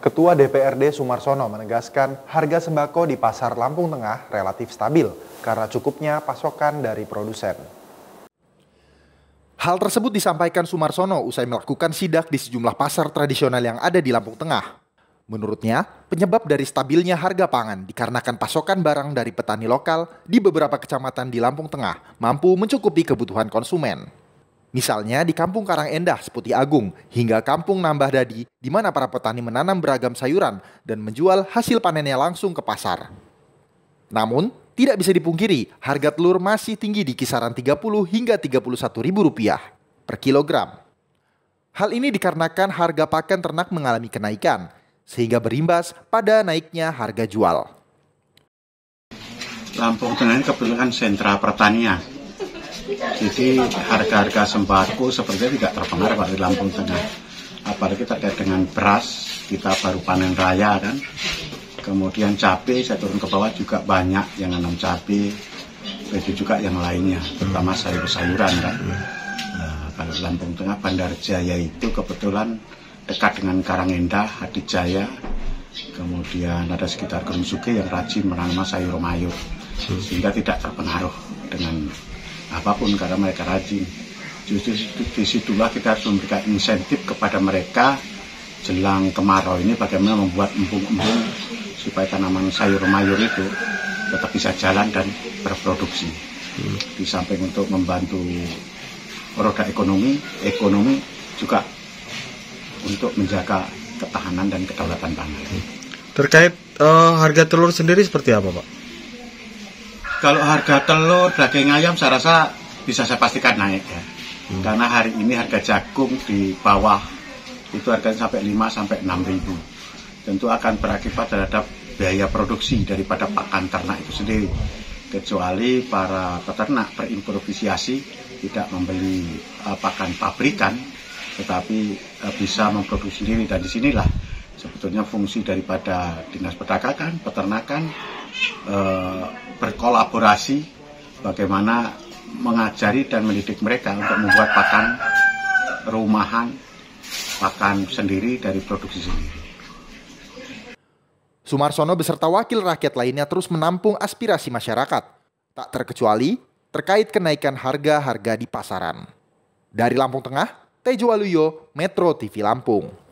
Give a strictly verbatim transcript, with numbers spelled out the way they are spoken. Ketua D P R D Sumarsono menegaskan harga sembako di Pasar Lampung Tengah relatif stabil karena cukupnya pasokan dari produsen. Hal tersebut disampaikan Sumarsono usai melakukan sidak di sejumlah pasar tradisional yang ada di Lampung Tengah. Menurutnya, penyebab dari stabilnya harga pangan dikarenakan pasokan barang dari petani lokal di beberapa kecamatan di Lampung Tengah mampu mencukupi kebutuhan konsumen. Misalnya di Kampung Karang Endah Seputih Agung hingga Kampung Nambahdadi, di mana para petani menanam beragam sayuran dan menjual hasil panennya langsung ke pasar. Namun, tidak bisa dipungkiri harga telur masih tinggi di kisaran tiga puluh hingga tiga puluh satu ribu rupiah per kilogram. Hal ini dikarenakan harga pakan ternak mengalami kenaikan, sehingga berimbas pada naiknya harga jual. Lampung Tengah kebetulan sentra pertanian. Jadi harga-harga sembako sepertinya tidak terpengaruh pada Lampung Tengah. Apalagi terkait dengan beras, kita baru panen raya kan. Kemudian cabai, saya turun ke bawah juga banyak yang nanam cabai. Begitu juga yang lainnya, terutama sayur-sayuran kan. Nah, kalau Lampung Tengah, Bandar Jaya itu kebetulan dekat dengan Karangendah, Adi Jaya. Kemudian ada sekitar Kerungsuke yang rajin menanam sayur mayur. Sehingga tidak terpengaruh dengan apapun karena mereka rajin. Justru disitulah kita harus memberikan insentif kepada mereka jelang kemarau ini, bagaimana membuat embung-embung supaya tanaman sayur mayur itu tetap bisa jalan dan berproduksi. Di samping untuk membantu roda ekonomi, ekonomi juga untuk menjaga ketahanan dan kedaulatan pangan. Terkait uh, harga telur sendiri seperti apa, Pak? Kalau harga telur, daging ayam saya rasa bisa saya pastikan naik ya. Hmm. Karena hari ini harga jagung di bawah itu harganya sampai lima sampai enam ribu. Tentu akan berakibat terhadap biaya produksi daripada pakan ternak itu sendiri. Kecuali para peternak berimprovisasi tidak membeli uh, pakan pabrikan, tetapi uh, bisa memproduksi sendiri. Dan disinilah sebetulnya fungsi daripada Dinas Perdagangan, Peternakan, Uh, berkolaborasi bagaimana mengajari dan mendidik mereka untuk membuat pakan rumahan, pakan sendiri dari produksi sendiri. Sumarsono beserta wakil rakyat lainnya terus menampung aspirasi masyarakat, tak terkecuali terkait kenaikan harga-harga di pasaran. Dari Lampung Tengah, Tejo Waluyo, Metro T V Lampung.